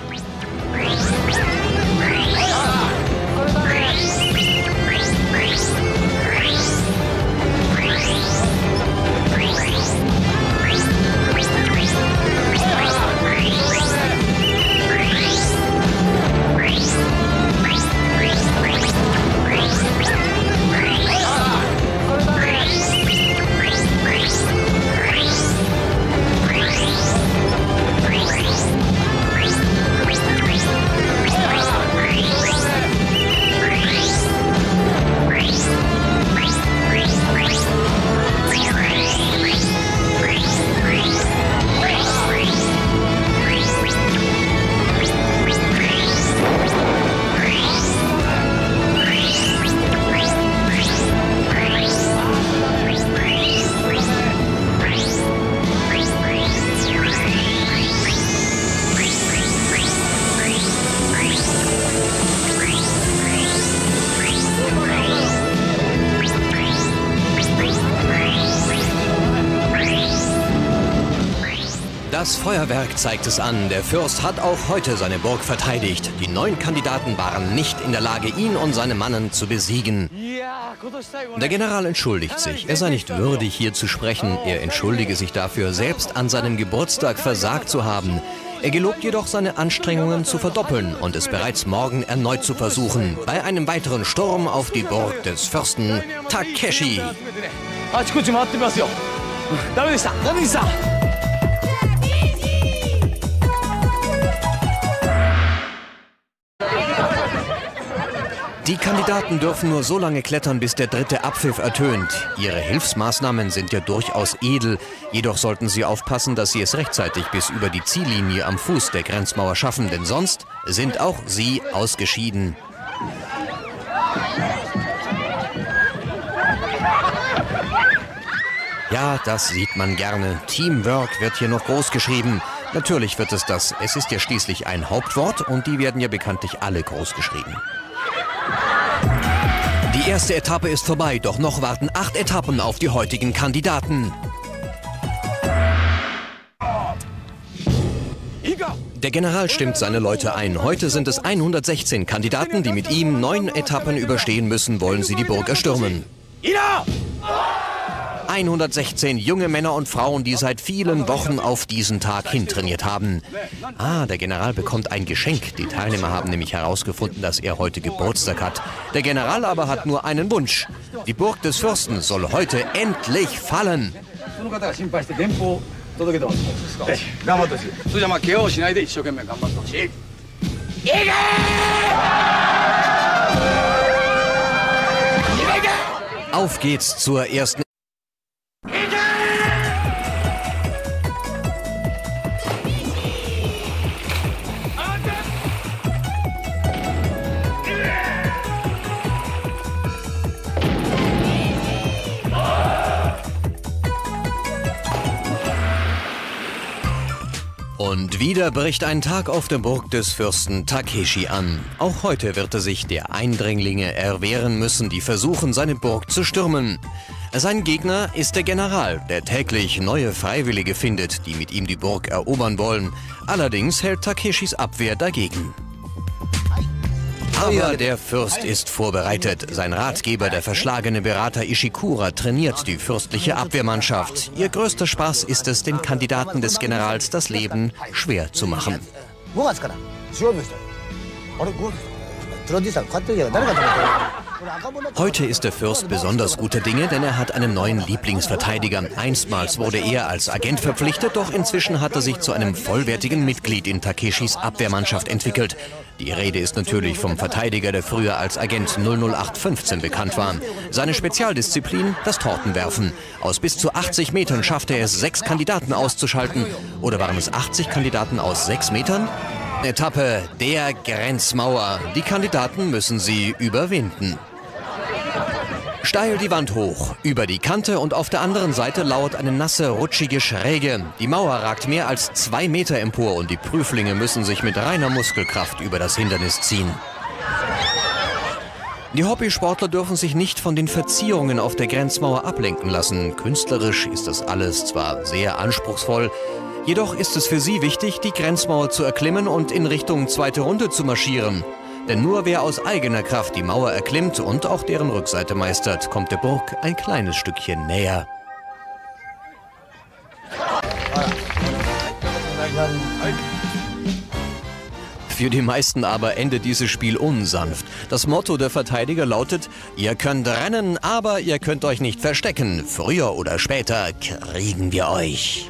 Das Feuerwerk zeigt es an. Der Fürst hat auch heute seine Burg verteidigt. Die 9 Kandidaten waren nicht in der Lage, ihn und seine Mannen zu besiegen. Der General entschuldigt sich. Er sei nicht würdig, hier zu sprechen. Er entschuldige sich dafür, selbst an seinem Geburtstag versagt zu haben. Er gelobt jedoch, seine Anstrengungen zu verdoppeln und es bereits morgen erneut zu versuchen. Bei einem weiteren Sturm auf die Burg des Fürsten Takeshi. Die Kandidaten dürfen nur so lange klettern, bis der dritte Abpfiff ertönt. Ihre Hilfsmaßnahmen sind ja durchaus edel, jedoch sollten sie aufpassen, dass sie es rechtzeitig bis über die Ziellinie am Fuß der Grenzmauer schaffen, denn sonst sind auch sie ausgeschieden. Ja, das sieht man gerne. Teamwork wird hier noch groß geschrieben. Natürlich wird es das. Es ist ja schließlich ein Hauptwort und die werden ja bekanntlich alle groß geschrieben. Die erste Etappe ist vorbei, doch noch warten 8 Etappen auf die heutigen Kandidaten. Der General stimmt seine Leute ein. Heute sind es 116 Kandidaten, die mit ihm 9 Etappen überstehen müssen, wollen sie die Burg erstürmen. 116 junge Männer und Frauen, die seit vielen Wochen auf diesen Tag hintrainiert haben. Ah, der General bekommt ein Geschenk. Die Teilnehmer haben nämlich herausgefunden, dass er heute Geburtstag hat. Der General aber hat nur einen Wunsch. Die Burg des Fürsten soll heute endlich fallen. Auf geht's zur ersten... Und wieder bricht ein Tag auf der Burg des Fürsten Takeshi an. Auch heute wird er sich der Eindringlinge erwehren müssen, die versuchen, seine Burg zu stürmen. Sein Gegner ist der General, der täglich neue Freiwillige findet, die mit ihm die Burg erobern wollen. Allerdings hält Takeshis Abwehr dagegen. Aber der Fürst ist vorbereitet. Sein Ratgeber, der verschlagene Berater Ishikura, trainiert die fürstliche Abwehrmannschaft. Ihr größter Spaß ist es, den Kandidaten des Generals das Leben schwer zu machen. Heute ist der Fürst besonders guter Dinge, denn er hat einen neuen Lieblingsverteidiger. Einstmals wurde er als Agent verpflichtet, doch inzwischen hat er sich zu einem vollwertigen Mitglied in Takeshis Abwehrmannschaft entwickelt. Die Rede ist natürlich vom Verteidiger, der früher als Agent 00815 bekannt war. Seine Spezialdisziplin, das Tortenwerfen. Aus bis zu 80 Metern schaffte er es, 6 Kandidaten auszuschalten. Oder waren es 80 Kandidaten aus 6 Metern? Etappe der Grenzmauer. Die Kandidaten müssen sie überwinden. Steil die Wand hoch, über die Kante und auf der anderen Seite lauert eine nasse, rutschige Schräge. Die Mauer ragt mehr als 2 Meter empor und die Prüflinge müssen sich mit reiner Muskelkraft über das Hindernis ziehen. Die Hobbysportler dürfen sich nicht von den Verzierungen auf der Grenzmauer ablenken lassen. Künstlerisch ist das alles zwar sehr anspruchsvoll, jedoch ist es für sie wichtig, die Grenzmauer zu erklimmen und in Richtung zweite Runde zu marschieren. Denn nur wer aus eigener Kraft die Mauer erklimmt und auch deren Rückseite meistert, kommt der Burg ein kleines Stückchen näher. Für die meisten aber endet dieses Spiel unsanft. Das Motto der Verteidiger lautet: Ihr könnt rennen, aber ihr könnt euch nicht verstecken. Früher oder später kriegen wir euch.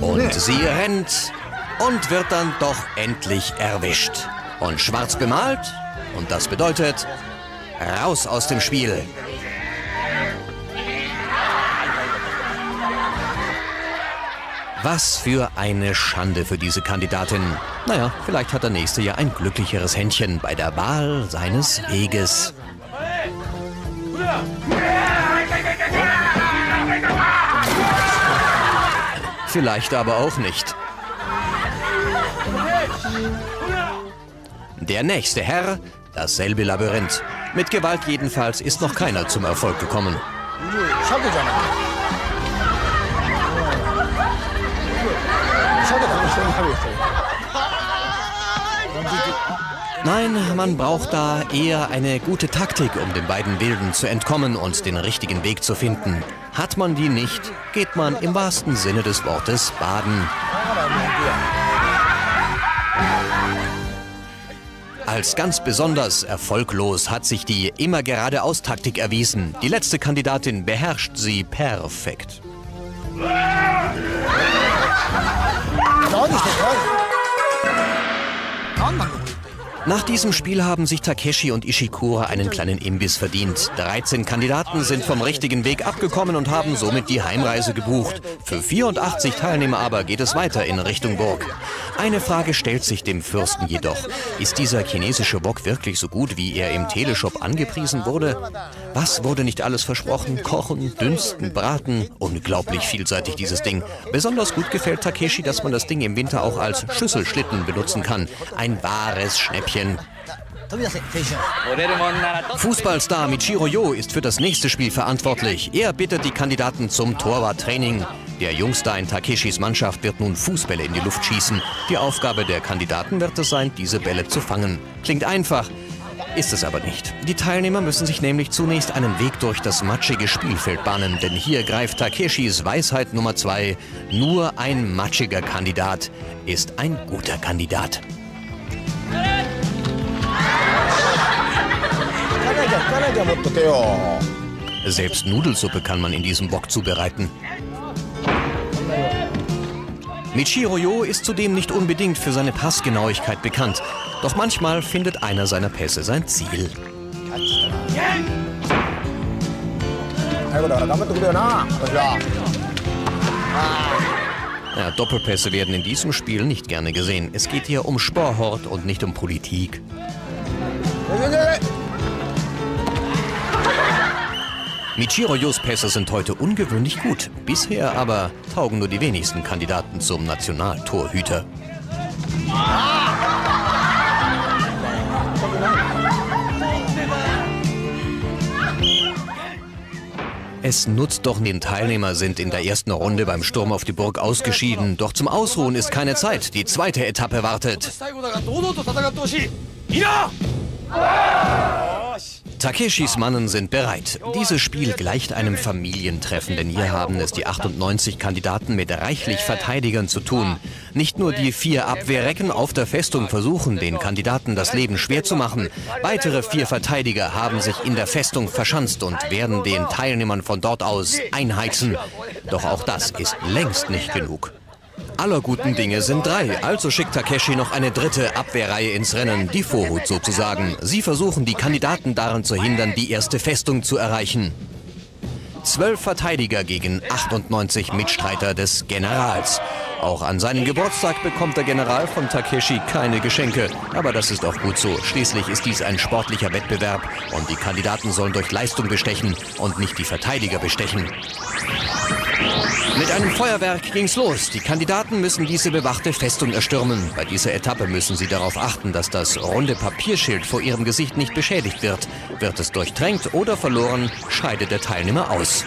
Und sie rennt und wird dann doch endlich erwischt. Und schwarz bemalt, und das bedeutet, raus aus dem Spiel. Was für eine Schande für diese Kandidatin. Naja, vielleicht hat der Nächste ja ein glücklicheres Händchen bei der Wahl seines Weges. Vielleicht aber auch nicht. Der nächste Herr, dasselbe Labyrinth. Mit Gewalt jedenfalls ist noch keiner zum Erfolg gekommen. Nein, man braucht da eher eine gute Taktik, um den beiden Wilden zu entkommen und den richtigen Weg zu finden. Hat man die nicht, geht man im wahrsten Sinne des Wortes baden. Als ganz besonders erfolglos hat sich die immer geradeaus Taktik erwiesen. Die letzte Kandidatin beherrscht sie perfekt. Nach diesem Spiel haben sich Takeshi und Ishikura einen kleinen Imbiss verdient. 13 Kandidaten sind vom richtigen Weg abgekommen und haben somit die Heimreise gebucht. Für 84 Teilnehmer aber geht es weiter in Richtung Burg. Eine Frage stellt sich dem Fürsten jedoch. Ist dieser chinesische Wok wirklich so gut, wie er im Teleshop angepriesen wurde? Was wurde nicht alles versprochen? Kochen, dünsten, braten. Unglaublich vielseitig dieses Ding. Besonders gut gefällt Takeshi, dass man das Ding im Winter auch als Schüsselschlitten benutzen kann. Ein wahres Schnäppchen. Fußballstar Michiro Yo ist für das nächste Spiel verantwortlich. Er bittet die Kandidaten zum Torwarttraining. Der Jungster in Takeshis Mannschaft wird nun Fußbälle in die Luft schießen. Die Aufgabe der Kandidaten wird es sein, diese Bälle zu fangen. Klingt einfach, ist es aber nicht. Die Teilnehmer müssen sich nämlich zunächst einen Weg durch das matschige Spielfeld bahnen, denn hier greift Takeshis Weisheit Nummer 2. Nur ein matschiger Kandidat ist ein guter Kandidat. Selbst Nudelsuppe kann man in diesem Wok zubereiten. Michiro Yo ist zudem nicht unbedingt für seine Passgenauigkeit bekannt. Doch manchmal findet einer seiner Pässe sein Ziel. Ja, Doppelpässe werden in diesem Spiel nicht gerne gesehen. Es geht hier um Sporthort und nicht um Politik. Michiro Yos Pässe sind heute ungewöhnlich gut. Bisher aber taugen nur die wenigsten Kandidaten zum Nationaltorhüter. Es nutzt doch, die Teilnehmer sind in der ersten Runde beim Sturm auf die Burg ausgeschieden. Doch zum Ausruhen ist keine Zeit. Die zweite Etappe wartet. Takeshis Mannen sind bereit. Dieses Spiel gleicht einem Familientreffen, denn hier haben es die 98 Kandidaten mit reichlich Verteidigern zu tun. Nicht nur die 4 Abwehrrecken auf der Festung versuchen, den Kandidaten das Leben schwer zu machen. Weitere 4 Verteidiger haben sich in der Festung verschanzt und werden den Teilnehmern von dort aus einheizen. Doch auch das ist längst nicht genug. Aller guten Dinge sind 3, also schickt Takeshi noch eine 3. Abwehrreihe ins Rennen, die Vorhut sozusagen. Sie versuchen, die Kandidaten daran zu hindern, die erste Festung zu erreichen. 12 Verteidiger gegen 98 Mitstreiter des Generals. Auch an seinem Geburtstag bekommt der General von Takeshi keine Geschenke. Aber das ist auch gut so. Schließlich ist dies ein sportlicher Wettbewerb und die Kandidaten sollen durch Leistung bestechen und nicht die Verteidiger bestechen. Mit einem Feuerwerk ging's los. Die Kandidaten müssen diese bewachte Festung erstürmen. Bei dieser Etappe müssen sie darauf achten, dass das runde Papierschild vor ihrem Gesicht nicht beschädigt wird. Wird es durchtränkt oder verloren, scheidet der Teilnehmer aus.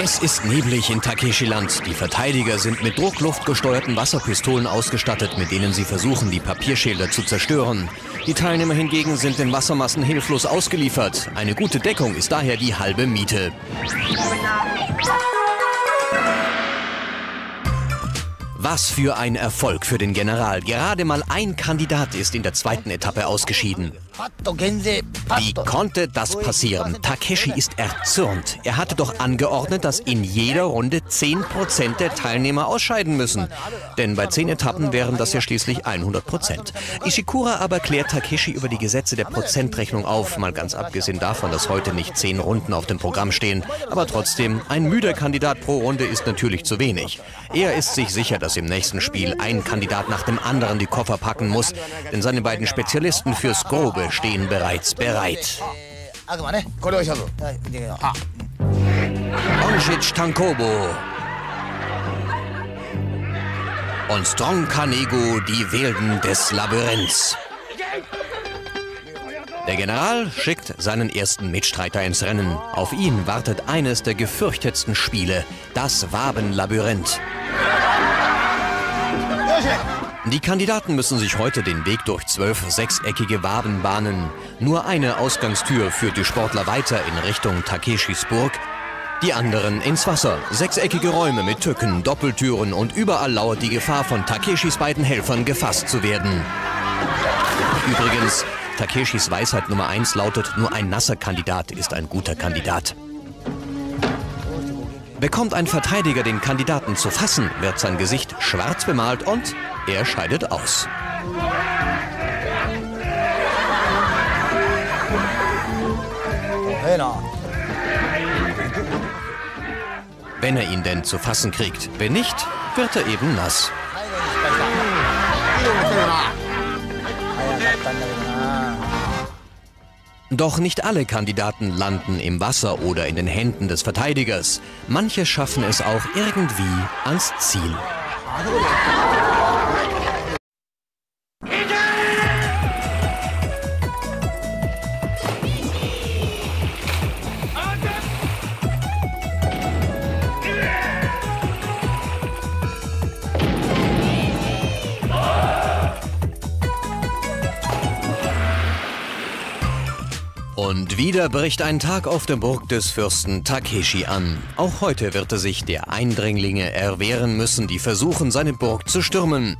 Es ist neblig in Takeshi-Land. Die Verteidiger sind mit druckluftgesteuerten Wasserpistolen ausgestattet, mit denen sie versuchen, die Papierschilder zu zerstören. Die Teilnehmer hingegen sind den Wassermassen hilflos ausgeliefert. Eine gute Deckung ist daher die halbe Miete. Was für ein Erfolg für den General. Gerade mal ein Kandidat ist in der zweiten Etappe ausgeschieden. Wie konnte das passieren? Takeshi ist erzürnt. Er hatte doch angeordnet, dass in jeder Runde 10% der Teilnehmer ausscheiden müssen. Denn bei 10 Etappen wären das ja schließlich 100%. Ishikura aber klärt Takeshi über die Gesetze der Prozentrechnung auf. Mal ganz abgesehen davon, dass heute nicht 10 Runden auf dem Programm stehen. Aber trotzdem, ein müder Kandidat pro Runde ist natürlich zu wenig. Er ist sich sicher, dass im nächsten Spiel ein Kandidat nach dem anderen die Koffer packen muss. Denn seine beiden Spezialisten fürs Grobe stehen bereits bereit. Onjic Tankobo und Strong Kanegu, die Wilden des Labyrinths. Der General schickt seinen ersten Mitstreiter ins Rennen. Auf ihn wartet eines der gefürchtetsten Spiele, das Wabenlabyrinth. Die Kandidaten müssen sich heute den Weg durch 12 sechseckige Waben bahnen. Nur eine Ausgangstür führt die Sportler weiter in Richtung Takeshis Burg, die anderen ins Wasser. Sechseckige Räume mit Tücken, Doppeltüren und überall lauert die Gefahr, von Takeshis beiden Helfern gefasst zu werden. Übrigens, Takeshis Weisheit Nummer 1 lautet, nur ein nasser Kandidat ist ein guter Kandidat. Bekommt ein Verteidiger den Kandidaten zu fassen, wird sein Gesicht schwarz bemalt und er scheidet aus. Wenn er ihn denn zu fassen kriegt, wenn nicht, wird er eben nass. Doch nicht alle Kandidaten landen im Wasser oder in den Händen des Verteidigers. Manche schaffen es auch irgendwie ans Ziel. Und wieder bricht ein Tag auf der Burg des Fürsten Takeshi an. Auch heute wird er sich der Eindringlinge erwehren müssen, die versuchen, seine Burg zu stürmen.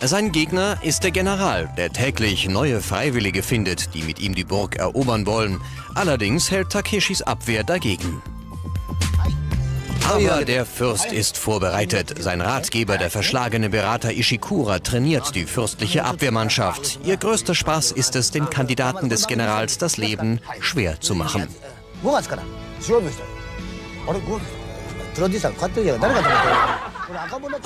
Sein Gegner ist der General, der täglich neue Freiwillige findet, die mit ihm die Burg erobern wollen. Allerdings hält Takeshis Abwehr dagegen. Aber der Fürst ist vorbereitet. Sein Ratgeber, der verschlagene Berater Ishikura, trainiert die fürstliche Abwehrmannschaft. Ihr größter Spaß ist es, den Kandidaten des Generals das Leben schwer zu machen.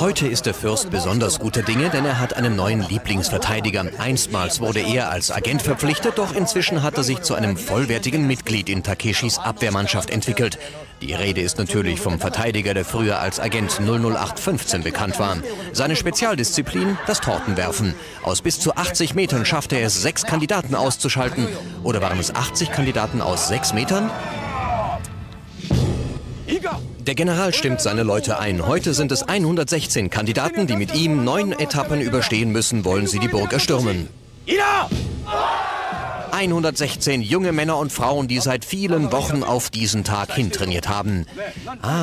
Heute ist der Fürst besonders guter Dinge, denn er hat einen neuen Lieblingsverteidiger. Einstmals wurde er als Agent verpflichtet, doch inzwischen hat er sich zu einem vollwertigen Mitglied in Takeshis Abwehrmannschaft entwickelt. Die Rede ist natürlich vom Verteidiger, der früher als Agent 00815 bekannt war. Seine Spezialdisziplin, das Tortenwerfen. Aus bis zu 80 Metern schaffte er es, 6 Kandidaten auszuschalten. Oder waren es 80 Kandidaten aus 6 Metern? Der General stimmt seine Leute ein. Heute sind es 116 Kandidaten, die mit ihm 9 Etappen überstehen müssen, wollen sie die Burg erstürmen. 116 junge Männer und Frauen, die seit vielen Wochen auf diesen Tag hintrainiert haben.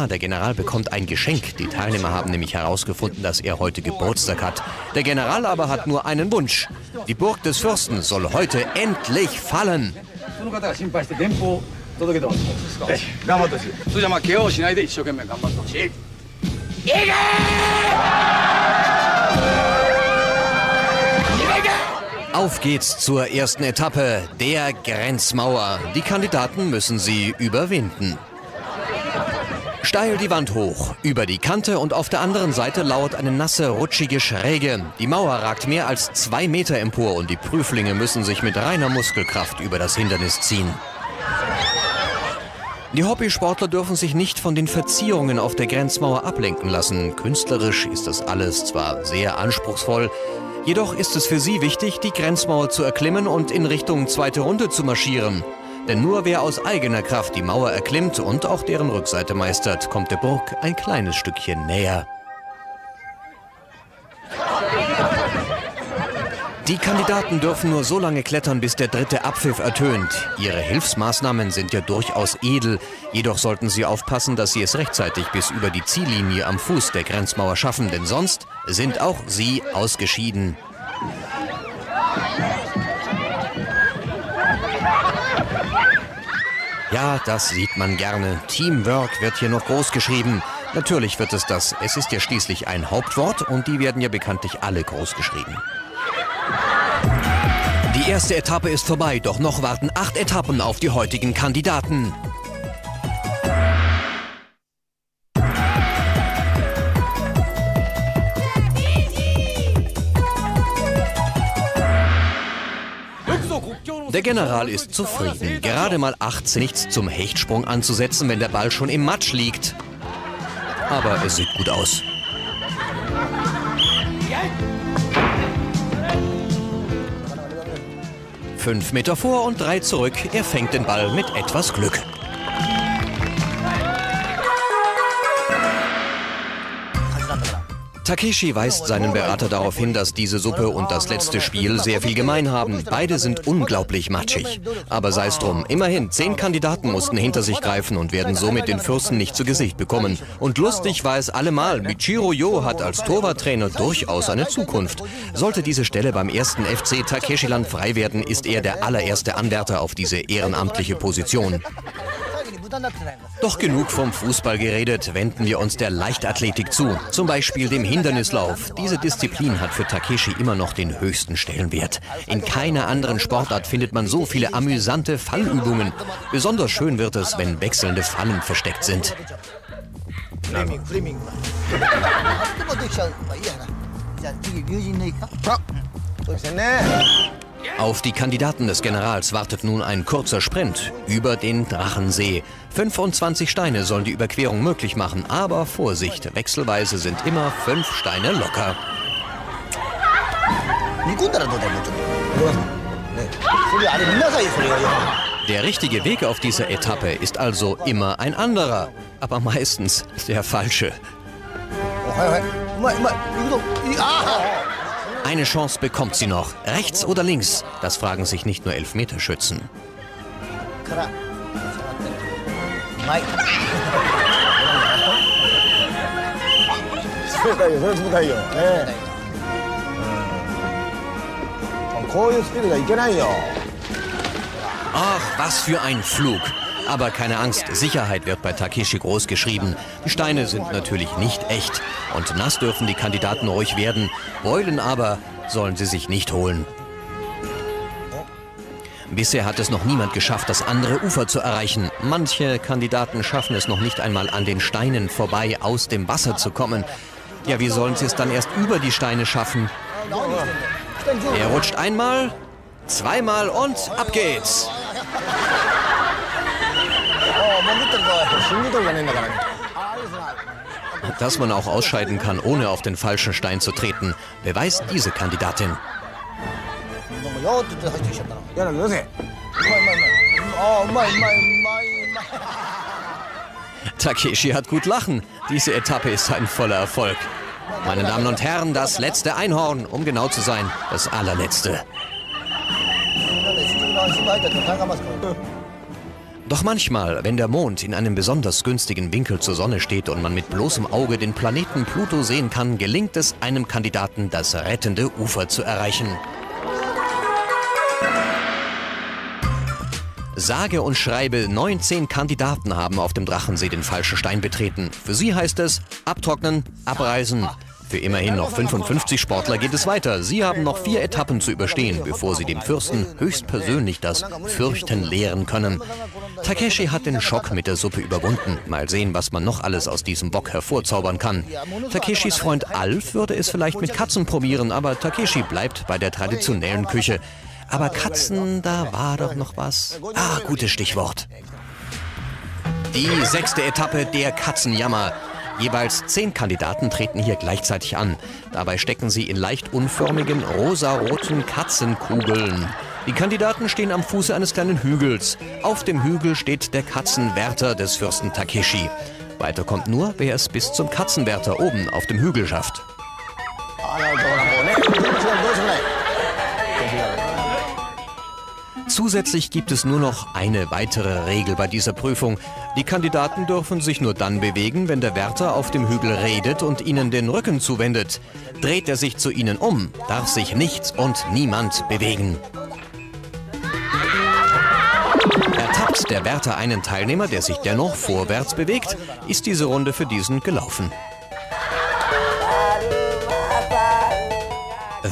Der General bekommt ein Geschenk. Die Teilnehmer haben nämlich herausgefunden, dass er heute Geburtstag hat. Der General aber hat nur einen Wunsch. Die Burg des Fürsten soll heute endlich fallen. Auf geht's zur ersten Etappe, der Grenzmauer. Die Kandidaten müssen sie überwinden. Steil die Wand hoch, über die Kante und auf der anderen Seite lauert eine nasse, rutschige Schräge. Die Mauer ragt mehr als 2 Meter empor und die Prüflinge müssen sich mit reiner Muskelkraft über das Hindernis ziehen. Die Hobbysportler dürfen sich nicht von den Verzierungen auf der Grenzmauer ablenken lassen. Künstlerisch ist das alles zwar sehr anspruchsvoll, jedoch ist es für sie wichtig, die Grenzmauer zu erklimmen und in Richtung zweite Runde zu marschieren. Denn nur wer aus eigener Kraft die Mauer erklimmt und auch deren Rückseite meistert, kommt der Burg ein kleines Stückchen näher. Die Kandidaten dürfen nur so lange klettern, bis der dritte Abpfiff ertönt. Ihre Hilfsmaßnahmen sind ja durchaus edel, jedoch sollten sie aufpassen, dass sie es rechtzeitig bis über die Ziellinie am Fuß der Grenzmauer schaffen, denn sonst sind auch sie ausgeschieden. Ja, das sieht man gerne. Teamwork wird hier noch groß geschrieben. Natürlich wird es das. Es ist ja schließlich ein Hauptwort und die werden ja bekanntlich alle groß geschrieben. Die erste Etappe ist vorbei, doch noch warten 8 Etappen auf die heutigen Kandidaten. Der General ist zufrieden. Gerade mal 18, nichts zum Hechtsprung anzusetzen, wenn der Ball schon im Matsch liegt. Aber es sieht gut aus. Ja. 5 Meter vor und 3 zurück. Er fängt den Ball mit etwas Glück. Takeshi weist seinen Berater darauf hin, dass diese Suppe und das letzte Spiel sehr viel gemein haben. Beide sind unglaublich matschig. Aber sei es drum, immerhin 10 Kandidaten mussten hinter sich greifen und werden somit den Fürsten nicht zu Gesicht bekommen. Und lustig war es allemal, Michiro Yo hat als Torwarttrainer durchaus eine Zukunft. Sollte diese Stelle beim 1. FC Takeshiland frei werden, ist er der allererste Anwärter auf diese ehrenamtliche Position. Doch genug vom Fußball geredet, wenden wir uns der Leichtathletik zu, zum Beispiel dem Hindernislauf. Diese Disziplin hat für Takeshi immer noch den höchsten Stellenwert. In keiner anderen Sportart findet man so viele amüsante Fallübungen. Besonders schön wird es, wenn wechselnde Fallen versteckt sind. Auf die Kandidaten des Generals wartet nun ein kurzer Sprint über den Drachensee. 25 Steine sollen die Überquerung möglich machen, aber Vorsicht, wechselweise sind immer 5 Steine locker. Der richtige Weg auf dieser Etappe ist also immer ein anderer, aber meistens der falsche. Eine Chance bekommt sie noch. Rechts oder links? Das fragen sich nicht nur Elfmeterschützen. から下がってる。うまい。冷たいよ、それ冷たいよ。ねえ。こういうスピードがいけないよ。Ach, was für ein Flug. Aber keine Angst, Sicherheit wird bei Takeshi groß geschrieben. Die Steine sind natürlich nicht echt. Und nass dürfen die Kandidaten ruhig werden. Beulen aber sollen sie sich nicht holen. Bisher hat es noch niemand geschafft, das andere Ufer zu erreichen. Manche Kandidaten schaffen es noch nicht einmal an den Steinen vorbei, aus dem Wasser zu kommen. Ja, wie sollen sie es dann erst über die Steine schaffen? Er rutscht einmal, zweimal und ab geht's. Dass man auch ausscheiden kann, ohne auf den falschen Stein zu treten, beweist diese Kandidatin. Takeshi hat gut lachen. Diese Etappe ist ein voller Erfolg. Meine Damen und Herren, das letzte Einhorn, um genau zu sein, das allerletzte. Doch manchmal, wenn der Mond in einem besonders günstigen Winkel zur Sonne steht und man mit bloßem Auge den Planeten Pluto sehen kann, gelingt es einem Kandidaten, das rettende Ufer zu erreichen. Sage und schreibe, 19 Kandidaten haben auf dem Drachensee den falschen Stein betreten. Für sie heißt es, abtrocknen, abreisen. Für immerhin noch 55 Sportler geht es weiter. Sie haben noch 4 Etappen zu überstehen, bevor sie dem Fürsten höchstpersönlich das Fürchten lehren können. Takeshi hat den Schock mit der Suppe überwunden. Mal sehen, was man noch alles aus diesem Bock hervorzaubern kann. Takeshis Freund Alf würde es vielleicht mit Katzen probieren, aber Takeshi bleibt bei der traditionellen Küche. Aber Katzen, da war doch noch was. Ah, gutes Stichwort. Die 6. Etappe, der Katzenjammer. Jeweils 10 Kandidaten treten hier gleichzeitig an. Dabei stecken sie in leicht unförmigen, rosaroten Katzenkugeln. Die Kandidaten stehen am Fuße eines kleinen Hügels. Auf dem Hügel steht der Katzenwärter des Fürsten Takeshi. Weiter kommt nur, wer es bis zum Katzenwärter oben auf dem Hügel schafft. Zusätzlich gibt es nur noch eine weitere Regel bei dieser Prüfung. Die Kandidaten dürfen sich nur dann bewegen, wenn der Wärter auf dem Hügel redet und ihnen den Rücken zuwendet. Dreht er sich zu ihnen um, darf sich nichts und niemand bewegen. Ertappt der Wärter einen Teilnehmer, der sich dennoch vorwärts bewegt, ist diese Runde für diesen gelaufen.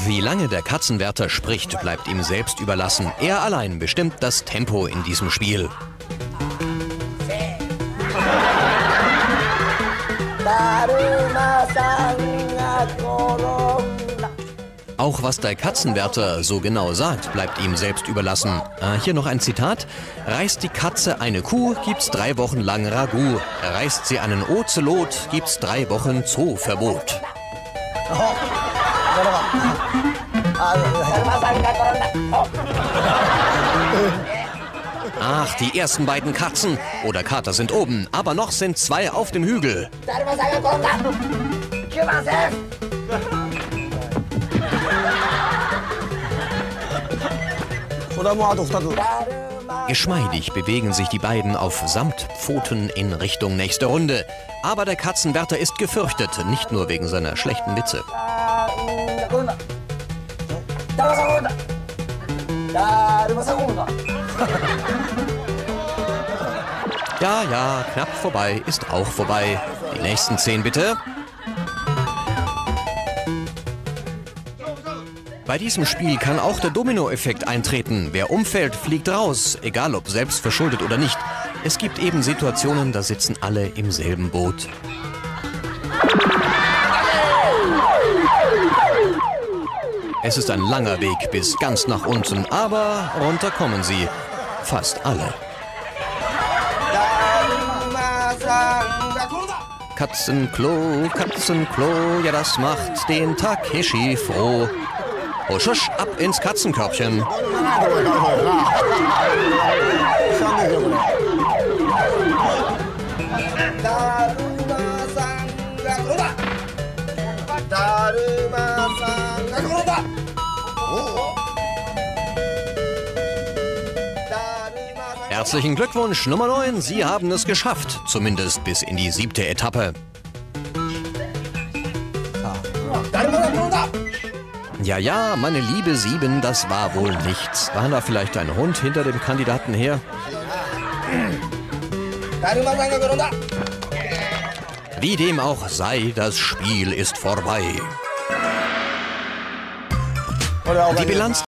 Wie lange der Katzenwärter spricht, bleibt ihm selbst überlassen. Er allein bestimmt das Tempo in diesem Spiel. Auch was der Katzenwärter so genau sagt, bleibt ihm selbst überlassen. Hier noch ein Zitat. Reißt die Katze eine Kuh, gibt's 3 Wochen lang Ragout. Reißt sie einen Ozelot, gibt's 3 Wochen Zooverbot. Ach, die ersten beiden Katzen oder Kater sind oben, aber noch sind 2 auf dem Hügel. Geschmeidig bewegen sich die beiden auf Samtpfoten in Richtung nächste Runde. Aber der Katzenwärter ist gefürchtet, nicht nur wegen seiner schlechten Witze. Ja, ja, knapp vorbei ist auch vorbei. Die nächsten 10 bitte. Bei diesem Spiel kann auch der Domino-Effekt eintreten. Wer umfällt, fliegt raus, egal ob selbst verschuldet oder nicht. Es gibt eben Situationen, da sitzen alle im selben Boot. Es ist ein langer Weg bis ganz nach unten, aber runter kommen sie. Fast alle. Katzenklo, Katzenklo, ja das macht den Takeshi froh. Husch, husch, ab ins Katzenkörbchen. Herzlichen Glückwunsch, Nummer 9. Sie haben es geschafft. Zumindest bis in die 7. Etappe. Ja, ja, meine liebe 7, das war wohl nichts. War da vielleicht ein Hund hinter dem Kandidaten her? Wie dem auch sei, das Spiel ist vorbei. Die Bilanz...